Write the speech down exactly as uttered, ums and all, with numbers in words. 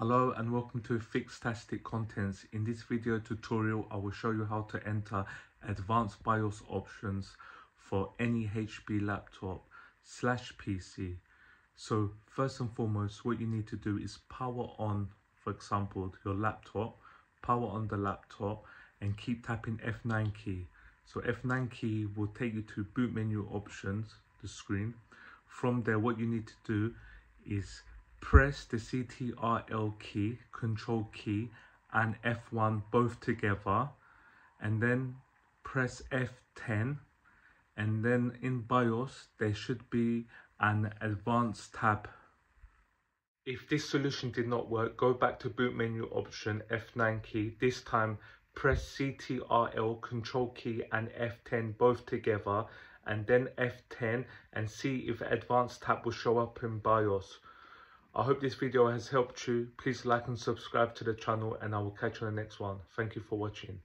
Hello and welcome to FIXtastic Contents. In this video tutorial, I will show you how to enter advanced BIOS options for any H P laptop slash P C. So first and foremost, what you need to do is power on, for example, your laptop, power on the laptop and keep tapping F nine key. So F nine key will take you to boot menu options, the screen. From there, what you need to do is press the C T R L key, control key and F one both together, and then press F ten, and then in BIOS there should be an advanced tab. If this solution did not work, go back to boot menu option, F nine key, this time press C T R L, control key and F ten both together, and then F ten, and see if advanced tab will show up in BIOS. I hope this video has helped you. Please like and subscribe to the channel, and I will catch you on the next one. Thank you for watching.